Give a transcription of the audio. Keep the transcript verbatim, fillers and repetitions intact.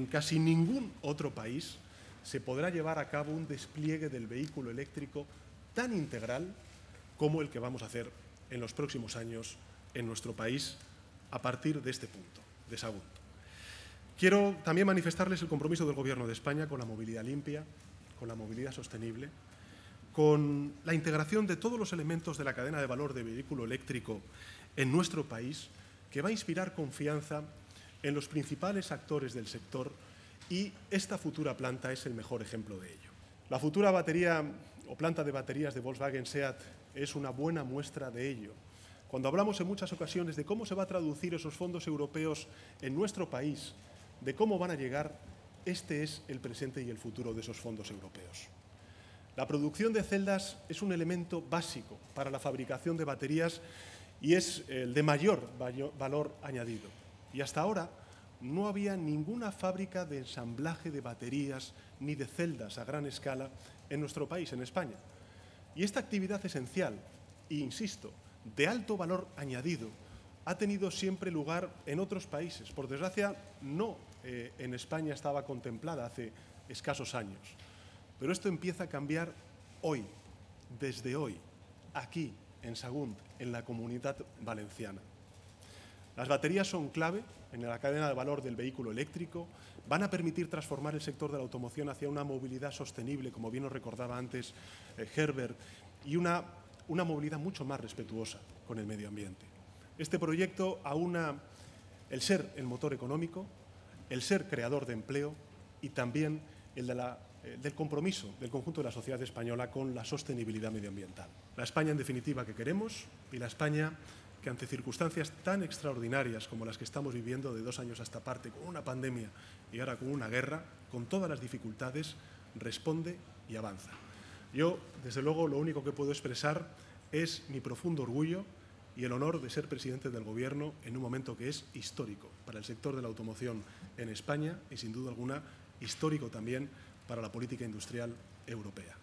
En casi ningún otro país se podrá llevar a cabo un despliegue del vehículo eléctrico tan integral como el que vamos a hacer en los próximos años en nuestro país a partir de este punto, de Sagunto. Quiero también manifestarles el compromiso del Gobierno de España con la movilidad limpia, con la movilidad sostenible, con la integración de todos los elementos de la cadena de valor de vehículo eléctrico en nuestro país, que va a inspirar confianza en los principales actores del sector, y esta futura planta es el mejor ejemplo de ello. La futura batería o planta de baterías de Volkswagen SEAT es una buena muestra de ello. Cuando hablamos en muchas ocasiones de cómo se va a traducir esos fondos europeos en nuestro país, de cómo van a llegar, este es el presente y el futuro de esos fondos europeos. La producción de celdas es un elemento básico para la fabricación de baterías y es el de mayor valor añadido. Y hasta ahora no había ninguna fábrica de ensamblaje de baterías ni de celdas a gran escala en nuestro país, en España. Y esta actividad esencial, e insisto, de alto valor añadido, ha tenido siempre lugar en otros países. Por desgracia, no eh, en España estaba contemplada hace escasos años. Pero esto empieza a cambiar hoy, desde hoy, aquí, en Sagunt, en la Comunidad Valenciana. Las baterías son clave en la cadena de valor del vehículo eléctrico, van a permitir transformar el sector de la automoción hacia una movilidad sostenible, como bien nos recordaba antes eh, Herbert, y una, una movilidad mucho más respetuosa con el medio ambiente. Este proyecto aúna el ser el motor económico, el ser creador de empleo y también el de la del compromiso del conjunto de la sociedad española con la sostenibilidad medioambiental. La España, en definitiva, que queremos y la España que, ante circunstancias tan extraordinarias como las que estamos viviendo de dos años a esta parte, con una pandemia y ahora con una guerra, con todas las dificultades, responde y avanza. Yo, desde luego, lo único que puedo expresar es mi profundo orgullo y el honor de ser presidente del Gobierno en un momento que es histórico para el sector de la automoción en España y, sin duda alguna, histórico también para la política industrial europea.